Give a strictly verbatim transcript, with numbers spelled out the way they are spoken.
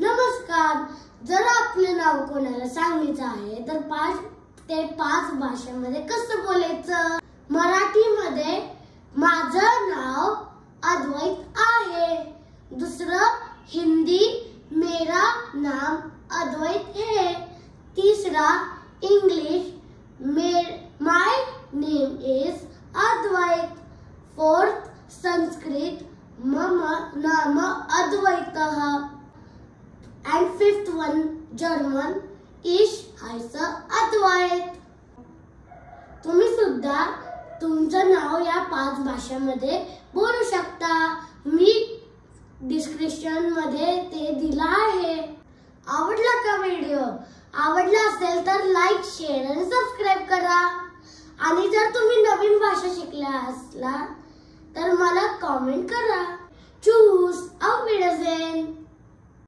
नमस्कार. जर आपले नाव कोणाला सांगायचं आहे तर पाच ते पाच भाषेमध्ये कसं बोलायचं. मराठी मध्ये माझं नाव अद्वैत आहे. दूसरा हिंदी मेरा नाम अद्वैत है. तीसरा English my name is Advait. Fourth Sanskrit मम नाम अद्वैतः. एंड फिफ्थ वन जर्मन इश हायस अद्वैत. तुम्ही सुद्धा तुमचं नाव या पाच भाषांमध्ये बोलू शकता. मी डिस्क्रिप्शन मध्ये ते दिला आहे. आवडला का व्हिडिओ? आवडला असेल तर लाईक शेअर आणि सबस्क्राइब करा. आणि जर तुम्ही नवीन भाषा शिकल्या असला तर मला कमेंट करा. चूस.